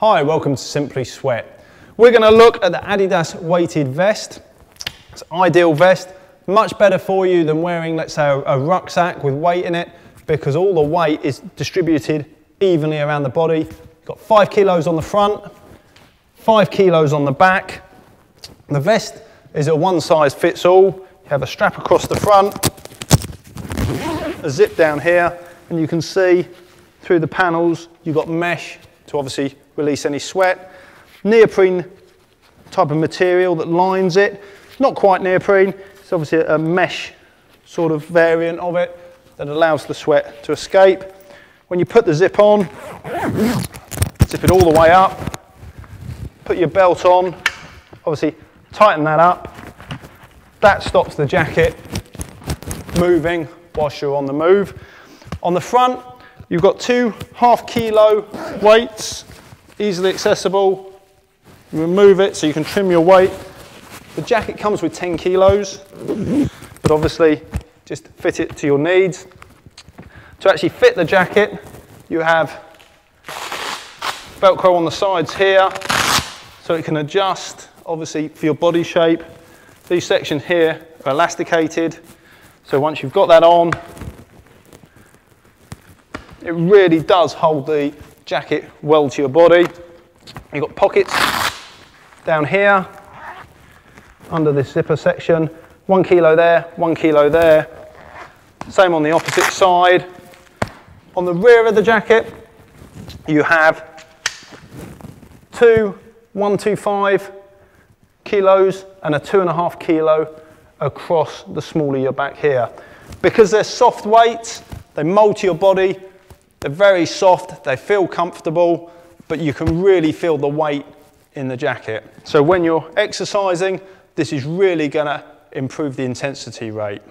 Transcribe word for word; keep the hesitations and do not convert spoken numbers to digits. Hi, welcome to Simply Sweat. We're going to look at the Adidas weighted vest. It's an ideal vest, much better for you than wearing, let's say, a, a rucksack with weight in it, because all the weight is distributed evenly around the body. You've got five kilos on the front, five kilos on the back. The vest is a one size fits all. You have a strap across the front, a zip down here, and you can see through the panels, you've got mesh to obviously release any sweat. Neoprene type of material that lines it. Not quite neoprene, it's obviously a mesh sort of variant of it that allows the sweat to escape. When you put the zip on, zip it all the way up, put your belt on, obviously tighten that up. That stops the jacket moving whilst you're on the move. On the front, you've got two half kilo weights, easily accessible. You remove it so you can trim your weight. The jacket comes with ten kilos, but obviously just fit it to your needs. To actually fit the jacket, you have Velcro on the sides here, so it can adjust, obviously, for your body shape. These sections here are elasticated, so once you've got that on, it really does hold the jacket well to your body. You've got pockets down here, under this zipper section. One kilo there, one kilo there. Same on the opposite side. On the rear of the jacket, you have two one twenty-five kilos and a two and a half kilo across the small of your back here. Because they're soft weights, they mold to your body. They're very soft, they feel comfortable, but you can really feel the weight in the jacket. So when you're exercising, this is really going to improve the intensity rate.